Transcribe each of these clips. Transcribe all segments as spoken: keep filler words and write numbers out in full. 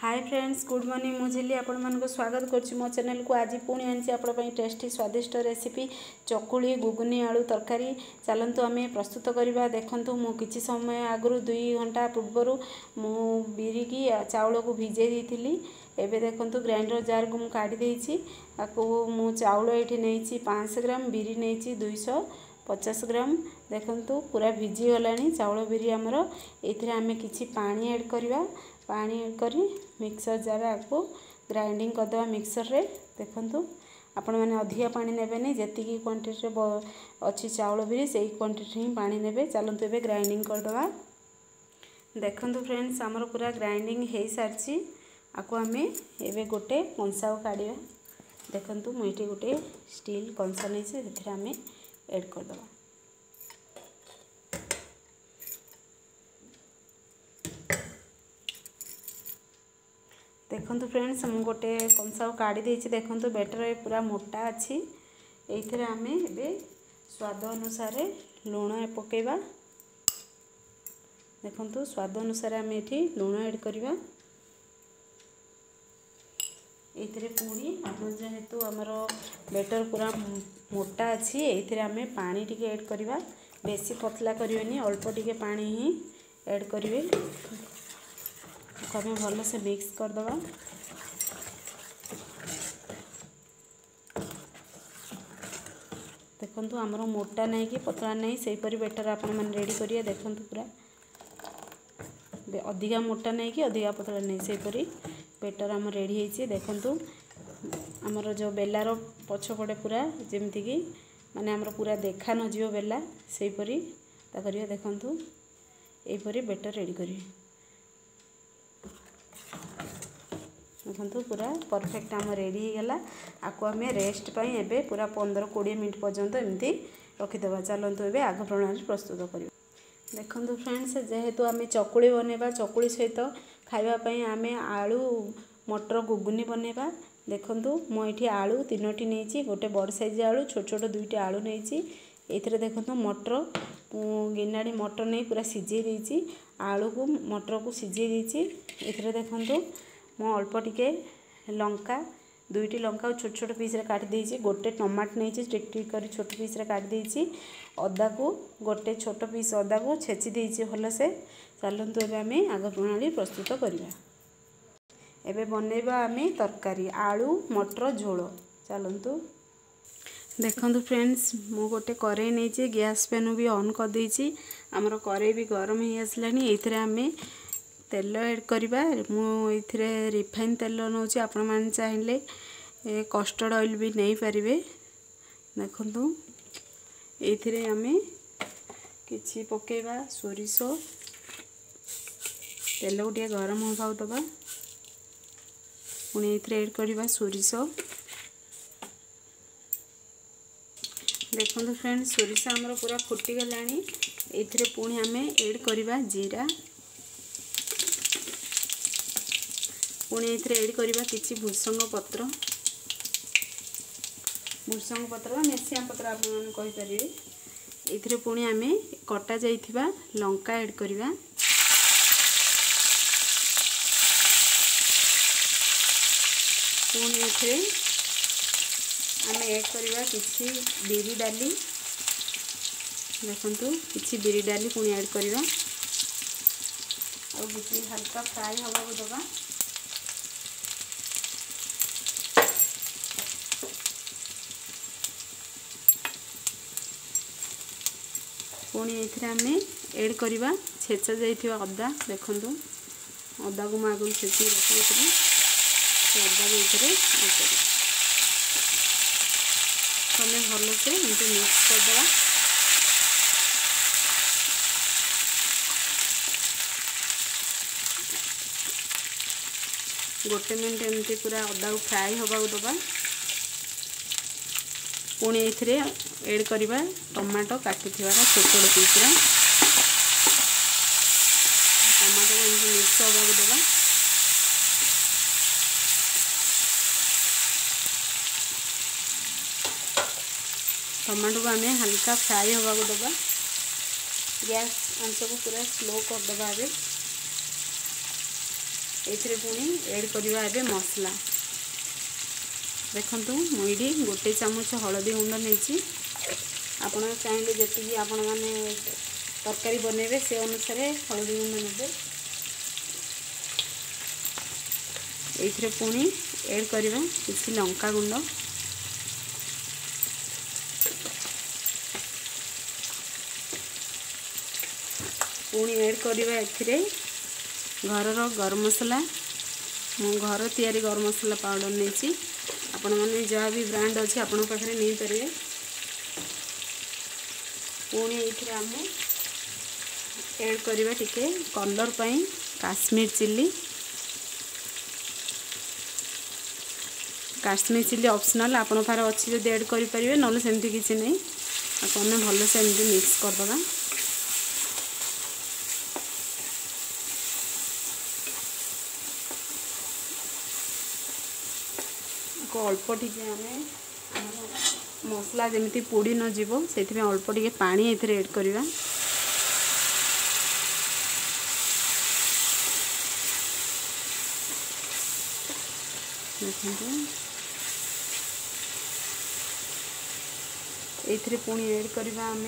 Hi friends, good morning. मु झिली आपण मान को स्वागत करछु मो चैनल को। आज पुणी आनी आपण पई टेस्टी स्वादिष्ट रेसिपी चकुली गुगुनी आलू तरकारी। चलंतु आमे प्रस्तुत करिबा। देखंतु मु किछि समय आगरु दुई घंटा पूर्व मु बिरी की चाउल को भिजे देइथिली। एबे देखंतु ग्राइंडर जार को मु काटी देइछि। आको मु चाउल एठी नेइछि पाँच सौ ग्राम, बिरी नेइछि दो सौ पचास ग्राम। देखंतु पूरा भिजी गलानी चाउल बिरी हमरो। एथिरे आमे किछि पानी ऐड करिबा। पानी करी मिक्सर जार आपको ग्राइंडिंग करदे मिक्सर रे। देखंतु आपण माने अधिया पानी नेबे नै, जेतिकी क्वांटिटी रे अछि चाउल बिरी सेही क्वांटिटी ही पानी नेबे। चलंतु एबे ग्राइंडिंग करदवा। देखंतु फ्रेंड्स हमर पूरा ग्राइंडिंग हेई सारछि। आको हमें एबे गोटे कंसा काढिया। देखंतु मुइटी गोटे स्टील कंसा नै छै, सेथरा हमें ऐड करदवा। देखंतु फ्रेंड्स हम गोटे कंसा काढ़ी देछि। देखंतु बेटर पूरा मोटा अच्छी। एथरे आमे एबे स्वाद अनुसार लूण पकेबा। देखंतु स्वाद अनुसार आमे एठी लूण ऐड करबा। एथरे पूरी हम जेहेतु हमर बेटर पूरा मोटा अच्छी, एथरे आमे पानी टिके ऐड करबा। बेसी पतला करबेनी, अल्प टिके पानी ही ऐड करबे। आमे भल से मिक्स करदवा। देखंतु आमर मोटा नहीं कि पतला नहीं, सेहीपरी बेटर आपण मन रेडी करिया। देखंतु पूरा अधिका मोटा नहीं कि अधिका पतला नहीं, सेहीपरी बेटर आम रेडी होइछि। देखंतु आमर जो बेलार पछपटे पूरा जेमती कि माने आमर पूरा देखा न जीव बेला, सेहीपरी ता करिया। देखंतु एहीपरी बेटर रेडी करिया। देखंतु पूरा परफेक्ट आम रेडी हो गला। आको आम रेस्ट पाई एबे पूरा पंदर कोड़े मिनट पर्यंत एमती रखीदेवा। चलंतु एबे आग प्रणाली प्रस्तुत करियो। देखंतु फ्रेंड्स जेहेतु आम चकुली बनेबा, चकुली सहित खाइबा पई आम आलू मटर गुगुनी बनेबा। देखंतु मो एठी आलू तीनोटी नेछि, गोटे बड़ साइज आलू, छोट छोट दुईटा आलू नेछि। एथिरे देखंतु मटर गिनाडी मटर नै पूरा सिझे देछि, आलू को मटर को सिझे देछि। एथिरे देखंतु मो अल्प टिके लंका, दुईटी लंका छोट छोट पीस रे काटी देछि। गोटे टमाटर नैछि टिक टिक करी छोट पीस रे काटी देछि। अदा को गोटे छोट पीस अदा को छेची देछि भल से। चलंतु एबे आमे आग प्रणाली प्रस्तुत करिया। एबे बनेबा आमे तरकारी आलू मटर झोल। चलंतु देखंतु फ्रेंड्स मो गोटे करेई नैछि, गैस पेन भी ऑन कर देछि। हमर करेई भी गरम हे आसलानी। एथरे आमे तेल ऐड करवा। मु एथिरे रिफाइन तेल नौछि, आपण मान चाहिले कस्टर्ड ऑयल भी नहीं पारिबे। देखंतु एथिरे आमे किछि पकेबा सोरिसो तेल उडिया गरम होबाउ दबा। पुणी एथिरे ऐड करवा सोरिसो। देखंतु फ्रेंड्स सोरिसा हमर पूरा फुटी गलानी। एथिरे पुणी आमे ऐड करवा जीरा। पुणी एड करवा किछि भृसंग पत्र। भृसंग पत्र मेसिया पत्र आप कही पारे। एथिरे पुणी आमे कटा जाइथिबा लंका ऐड करवा। पुणी एथिरे आमे ऐड करवा किछि बिरी डाली। देखंतु किछि बिरी डाली पुणी ऐड करवा और बिरी हल्का फ्राई होबा दबा। पुणी एमें एड करवा छेचा जाइथिबा अदा। देखंतु अदा को मु आगे छेची रखी अदा भी तमें भल से एमती मिक्स करदे। गोटे मिनट एमती पूरा अदा को फ्राए होगा दबा। पुणी एथिरे ऐड करवा टमाटो काटी छोट छोट पीस। टमाटो को मिक्स होगा दबा। टमाटो को आम हल्का फ्राए होगा दबा। गैस आंच को पूरा स्लो करदे। ये पुणी एड करवा मसला देखु मुझे गोटे चमच हलदी गुंड नहीं चाहिए जी आप तरकारी बनइबे से अनुसार हलदी गुंड ने ये पुणी एड करवा किसी लंका गुंड पुणी एड करवा ए घर गरम मसला घर तैयारी गरम मसला पाउडर नहीं आपण मैंने जहाँ भी ब्रांड अच्छे आपण पाखे नहीं पारे पुणी ये एड करवा टिके कलर पाई Kashmir chilli Kashmir chilli optional आपण पाखे अच्छी जब एड करें ना सेमती किसी नहीं आपने भलसे एमती मिक्स करदबा अल्प टिके आम मसला जमी पोड़ नजर से अल्प टिके पानी एड करवा ये पुणी एड करवा आम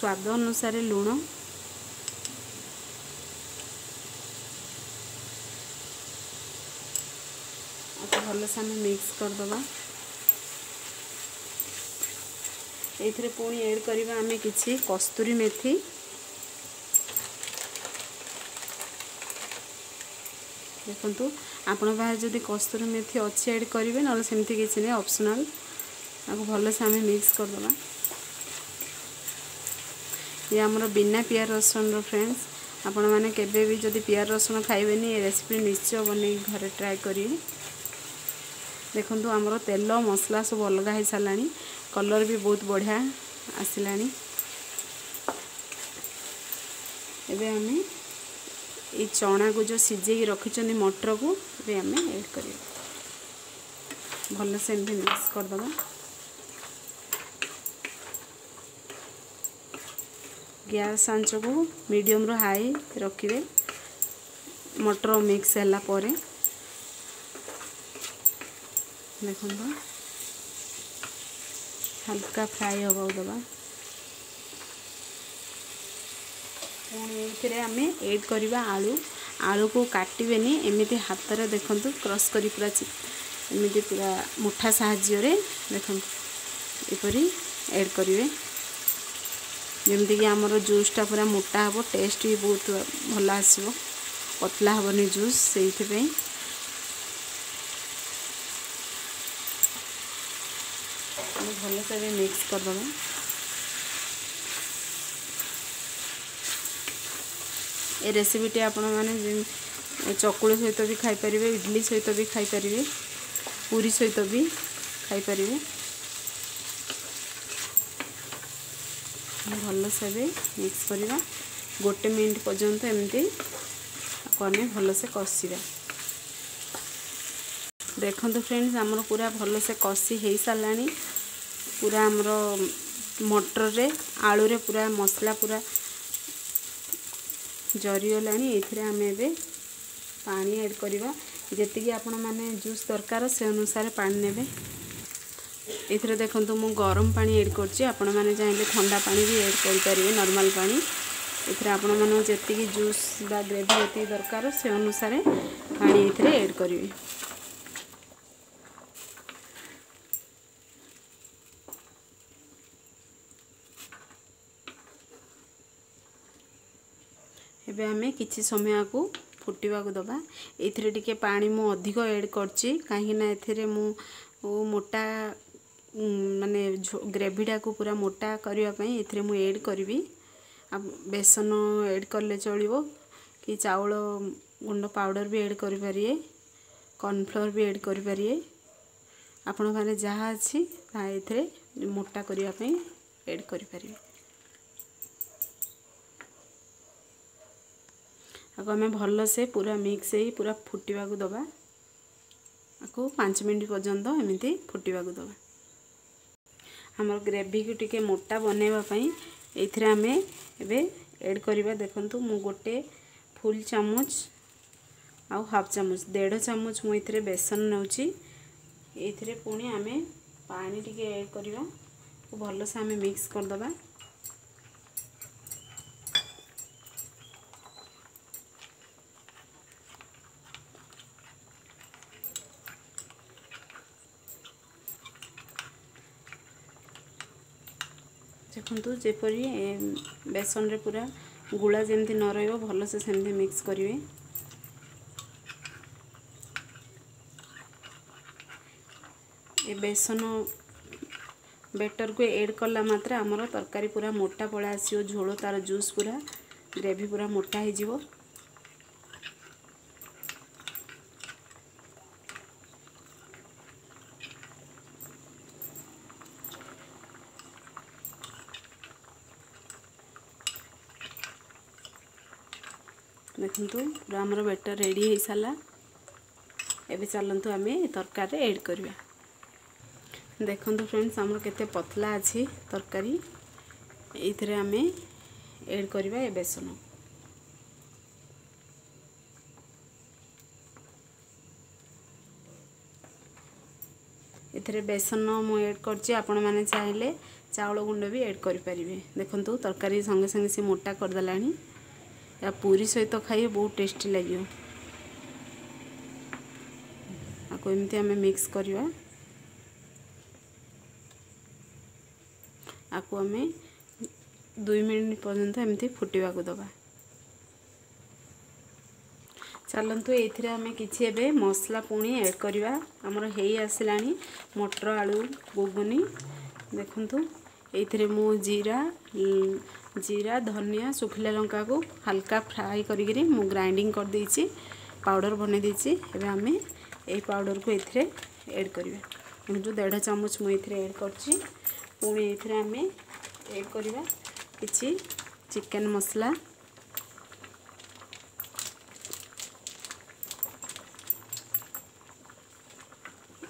स्वाद अनुसार लुण भल से मिक्स करदबा ये पुणी एड करवा आम कि कस्तूरी मेथी देखु आपण जब कस्तूरी मेथी अच्छी एड करेंगे ना सेमती किसी नहीं ऑप्शनल भल से आम मिक्स करदबा ये आमर बिना पियाज रसुन फ्रेंड्स आपण मैंने केवे भी जब पियाज रसुन खाइबेनी ये रेसिपी निश्चय बन घरे ट्राए करिए देखु आमर तेल मसला सब अलग हो सारा कलर भी बहुत बढ़िया आसला एम ये चना को जो सीझे रखी मटर को ये आम एड कर भल से मिक्स करदबा गैस आंच को मीडियम रो हाई रखिए मटर मिक्स हैला परे देखो हल्का फ्राए हवा दबा पुणी आम एड करवा आलू आलू को काटबेनी एमती हाथ देखु क्रश कर पूरा एमती पूरा मुठा साहाय्य देखु यपरी एड करेंगे जमती कि आमर जूसटा पूरा मोटा हे टेस्ट भी बहुत भल आस पतला हेनी जूस से भल से मिक्स करदबा ये रेसिपीटी आपण मैंने चकुली सहित भी खाईपर इडली सहित भी खाईपर पूरी सहित भी खाईपर भल से मिक्स करवा गोटे मिनट पर्यंत एमती कने भल से कषिबा देखो फ्रेंड्स आमर पूरा भल से कषि हो सारा पूरा आमर मटर रे आलू रे पूरा मसला पूरा जरीगला ये एवं पानी एड करवा जी आप जूस दरकार से अनुसार पानी नेबे ये देखो तो मुझे गरम पानी एड कर आपण मैंने चाहिए ठंडा पानी भी एड करेंगे नॉर्मल पानी ये आपण जी जूस बा ग्रेवी जी दरकार से अनुसार पानी ये एड करेंगे एबे आमे किछि समय को फुटिबा को दबा एथिरे टिके पानी मु अधिक ऐड करछि काहे ना एथिरे मु मोटा माने ग्रेवीटा को पूरा मोटा करबा पई एथिरे मु ऐड करबी आ बेसन ऐड करले चलिबो कि चावल गुंड पाउडर भी ऐड करि परिए कॉर्नफ्लोर भी ऐड करि परिए आपण माने जहा अछि ता एथिरे मोटा करबा पई ऐड करि परिए आको आम भल से पूरा मिक्स हो पूरा फुटिबा को दबा आपको पाँच मिनट पर्यंत एमती फुटिबा को दबा हमर ग्रेवी को टिके मोटा बनैबा पई एथिरे आमे एबे ऐड करवा देखंतु मु गोटे फुल चम्मच आउ हाफ चमच देढ़ चमच मुझे बेसन नौची ये पुणी आम पानी टिके ऐड करवा भलसे आम मिक्स करदबा। देखु जेपरी बेसन रे पूरा गुला जमी न रही भल से सेमती मिक्स करेंगे। ये बेसन बेटर को ऐड कला मात्रा आमर तरकारी पूरा मोटा पड़ा आसो झोल तार जूस पूरा ग्रेवी पूरा मोटा हो। देखु पूरा आमर बेटर रेडी हो सारा। एवं चलतु आम तरकारी ऐड करवा। देखु फ्रेंड्स आमर केते पतला अच्छी तरकारी ये आम ऐड करवा ए बेसन। ये बेसन मुझे ऐड कर आपण मैंने चाहिए चाउल गुंड भी ऐड करें। देखु तरकारी संगे संगे सी मोटा करदेला या पूरी सहित तो खाइए बहुत टेस्टी लगे। आपको एमती आम मिक्स करवा। आपको आम दुई मिनट पर्यंत एमती फुटवा को दबा। चलतु ये किसी एवं मसला पुणी ऐड करवा। आमर हो आसला मटर आलू गुगुनी। देखु ये मु जीरा जीरा धनिया सुखिला लंका को हल्का फ्राई करी मु ग्राइंडिंग कर देछि पाउडर बने देछि। एबे हमें ए पाउडर को एथिरे ऐड करबा। जो डेढ़ चम्मच मु एथिरे ऐड करछि। पुणी एथिरे हमें ऐड करबा किछि चिकन मसाला।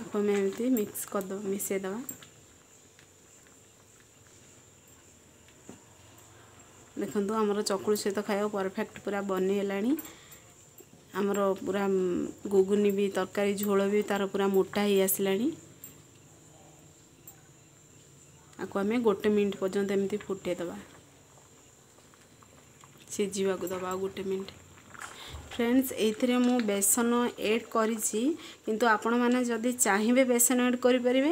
अपन एमती मिक्स कर दो मिसे दवा। देखु आमर चकुली सहित खाया परफेक्ट पूरा बनी हेलानी। आमर पूरा गुगुनी भी तरकारी झोल भी तार पूरा मोटा ही आसलानी। आकु आम गोटे मिनट पर्यंत एमती फुटे दबा सीझा को दबा गोटे मिनट। फ्रेंड्स ये मु बेसन ऐड करी किंतु आपण माने जदि चाहिए बेसन ऐड करें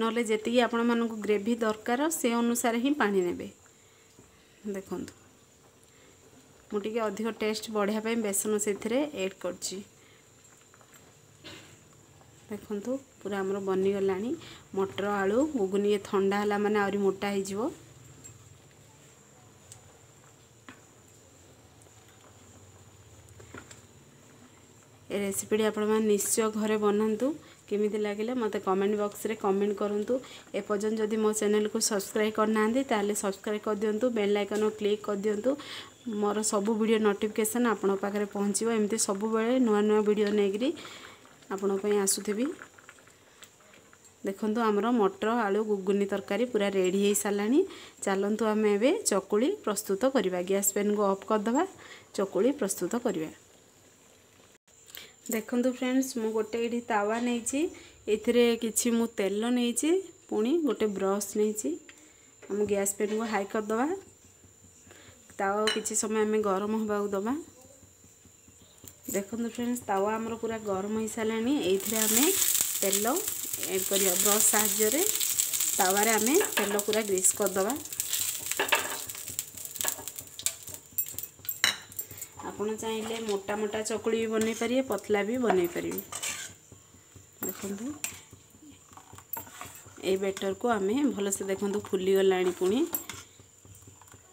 ना जी आपण मानक ग्रेवी दरकार से अनुसार ही पानी नेबे। देखूँ मुझे अधिक टेस्ट बढ़ाया बेसन से ऐड कर। देखु पूरा आमर बनीगला मटर आलू गुगुनी थंडा है माने आरी मोटा हो। ए रेसिपी आपण मैंने निश्चय घरे बनातु। केमिति लगे मते कमेंट बॉक्स रे कमेंट करंतु। एपर्जन जदि मो चैनल को सब्सक्राइब करना ताले सब्सक्राइब कर दिंतु। बेल आइकन को क्लिक कर दिंतु। मोर सब वीडियो नोटिफिकेशन आपन पाखरे पहुँचो। एमती सब बेले नुआ नुआ वीडियो नेगरी आपन पय आसुथिबी। देखंतु हमर मटर आलू गुगुनी तरकारी पूरा रेडी हो सालानी। चलंतु हम एबे चकुली प्रस्तुत करबा। गैस पेन को ऑफ कर दबा चकुली प्रस्तुत करबा। देखंतु फ्रेंड्स मु गोटे ये तावा नहीं कि मु तेल नहीं पुणी गोटे ब्रश नहीं। आम गैस पेन को हाई कर दबा। तावा किसी समय आम गरम होगा दबा। देखंतु फ्रेंड्स तावा आमर पूरा गरम हो सारा। ये आम तेल ऐड कर ब्रश साहाय्य तावे आम तेल पूरा ग्रीस करदबा। आपड़ चाहिए मोटा मोटा चकुली भी बन पारे पतला भी बन पारे। देखु ये बेटर को आम भल से देखु फुलीगला पुणी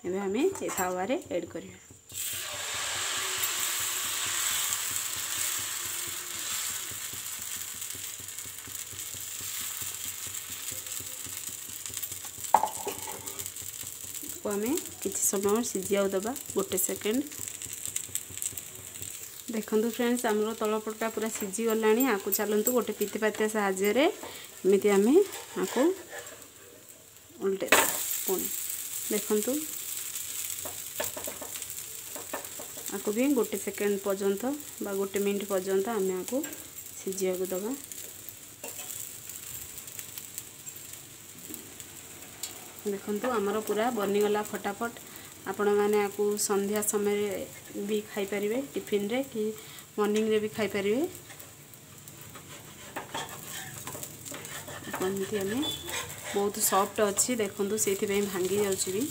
एवं आम तावे ऐड कर। आम कि समय सीझा दबा गोटे सेकेंड। देखंतु फ्रेंड्स आमर तलपटा पूरा सीझी गला। आपको चलतु गोटे पीतिपातिया साहाय्य एमती आम आपको उल्टे पुणी। देखंतु आपको भी गोटे सेकेंड पर्यंत बा गोटे मिनट पर्यंत आम आपको सीझे दबा। देखंतु आमर पूरा बनीगला फटाफट। आपण मैंने आपको संध्या समय भी खाई पारे, टिफिन रे कि मॉर्निंग रे भी खाई पारे। एमती आम बहुत सॉफ्ट अच्छी। देखंतु से भांगी जाउछि भी।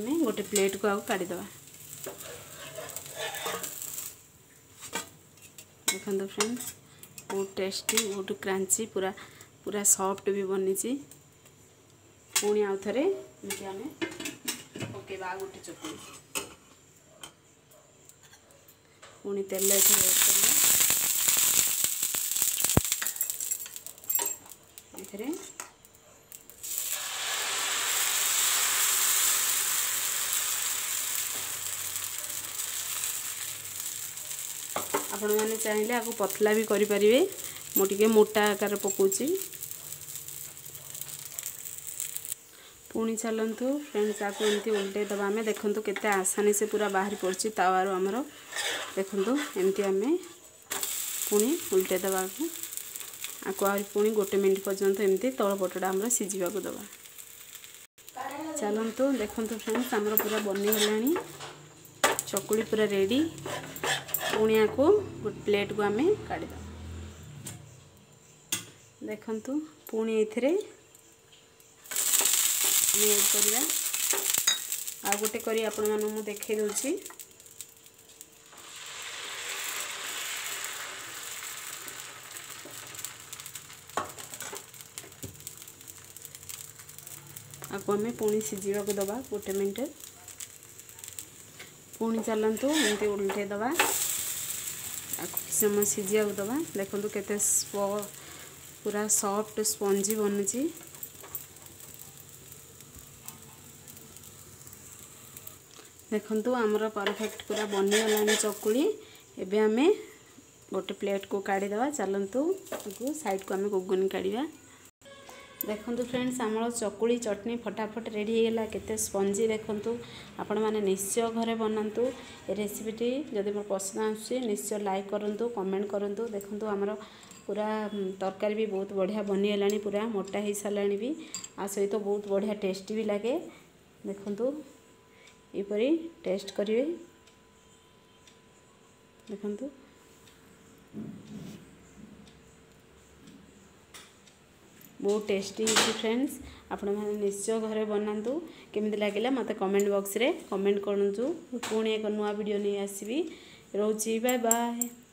हमें गोटे प्लेट को आगे काढ़ी दवा। देखो फ्रेंड्स बहुत टेस्टी, बहुत क्रांची, पूरा पूरा सॉफ्ट भी बनी। पुणी आउ थे आम पकेबा गोटे चटनी, पुणी तेल ए आपने चाहिए आपको पतला भी करें। मुझे मोटा आकार पकाउची। पुणी चलतु फ्रेंड्स आपको एमती उल्टे दबा। आम देखु के आसानी से पूरा बाहरी पड़ी तावर आमर। देखु एमती आम पुणी उल्टे दबा। आपको पुणी गोटे मिनट पर्यंत एमती तल पटटा आमर सीझा दबा। चलतु देखु फ्रेंड्स आमर पूरा बनीगला चकुली, पूरा रेडी। पुणिया को गोटे प्लेट को आम काढ़ी। देखु पुणी ये आ गोटे करी आपण मानू देखे दूसरी। आपको आम पुणी सीझा दबा गोटे मिनट। पुणी चलतु एमती उल्टे दबा। समय सीझा दबा। देखु केते पूरा सॉफ्ट स्पंजी बनुची। देखु आमर परफेक्ट पूरा बनीगला चकुली। एबे आमे गोटे प्लेट को काढ़ी दबा। चलतु साइड को आमे गुगुनी काढ़ा। देखु फ्रेंड्स आमर चकुली चटनी फटाफट रेडी होगा। केते स्पंजी। देखु आपण मैंने निश्चय घरे बनातु। ए रेसिपीटी जदि मोर पसंद आसी निश्चय लाइक करूँ, कमेंट करूँ। देखु आमर पूरा तरकारी भी बहुत बढ़िया बनीगला, पूरा मोटा हो सारा भी। आ सहित तो बहुत बढ़िया टेस्टी भी लगे। देखु यहपरी टेस्ट करेंगे। देखु बहुत टेस्टी होती फ्रेंड्स। आपण मैंने निश्चय घरे बनातु। केमी लगे मत कमेंट बॉक्स रे कमेंट करूँ। पुणी एक नुआ वीडियो नहीं आसबी। रोची बाय बाय।